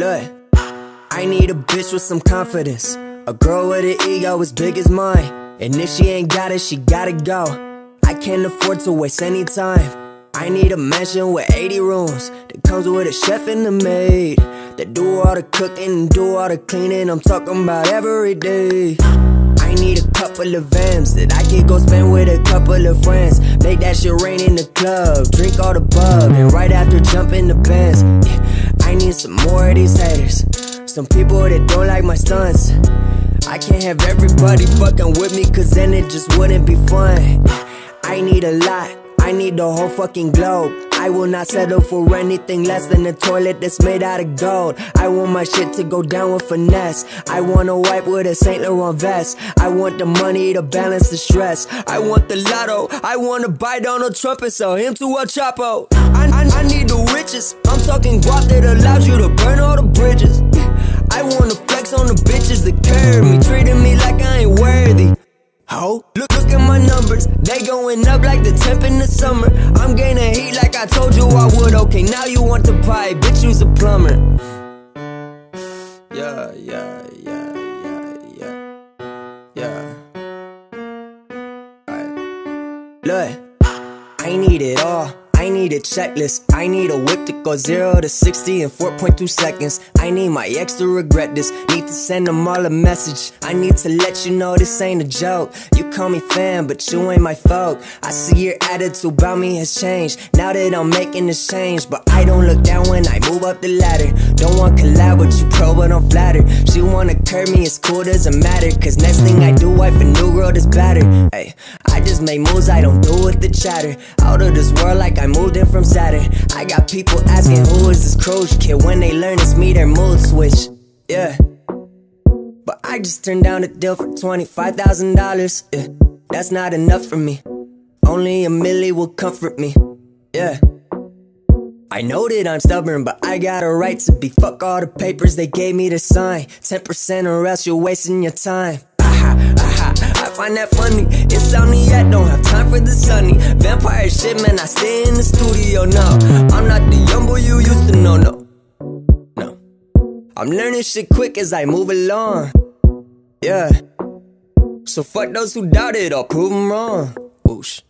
Look, I need a bitch with some confidence, a girl with an ego as big as mine. And if she ain't got it, she gotta go. I can't afford to waste any time. I need a mansion with 80 rooms that comes with a chef and a maid that do all the cooking and do all the cleaning. I'm talking about every day. I need a couple of M's that I can go spend with a couple of friends. Make that shit rain in the club, drink all the bub, and right after jump in the Benz. Yeah, I need some more of these haters, some people that don't like my stunts. I can't have everybody fucking with me, cause then it just wouldn't be fun. I need a lot, I need the whole fucking globe. I will not settle for anything less than a toilet that's made out of gold. I want my shit to go down with finesse. I want a wipe with a Saint Laurent vest. I want the money to balance the stress. I want the lotto, I want to buy Donald Trump and sell him to El Chapo. I need the riches, I'm talking guap that allows you to burn all the bridges. I wanna flex on the bitches that curve me, treating me like I ain't worthy. Ho, look at my numbers, they going up like the temp in the summer. I'm gaining heat like I told you I would. Okay, now you want the pie, bitch, you's a plumber. Yeah, yeah, yeah, yeah, yeah, yeah. Alright. Look, I need it all. I need a checklist, I need a whip that goes 0 to 60 in 4.2 seconds. I need my ex to regret this, need to send them all a message. I need to let you know this ain't a joke. You call me fam, but you ain't my folk. I see your attitude about me has changed, now that I'm making this change. But I don't look down when I move up the ladder. Don't want collab, but you pro, but I'm flattered. She wanna curb me, it's cool, doesn't matter. Cause next thing I do, wife a new girl that's battered. Ay, I just make moves, I don't do with the chatter. Out of this world like I'm moved in from Saturn. I got people asking who is this Croosh kid. When they learn it's me, their mood switch. Yeah, but I just turned down a deal for $25,000. Yeah, that's not enough for me. Only a milli will comfort me. Yeah, I know that I'm stubborn, but I got a right to be. Fuck all the papers they gave me to sign. 10% or else you're wasting your time. I find that funny, insomnia, don't have time for the sunny. Vampire shit, man, I stay in the studio, no. I'm not the young boy you used to know, no. No. I'm learning shit quick as I move along. Yeah. So fuck those who doubt it, I'll prove them wrong. Whoosh.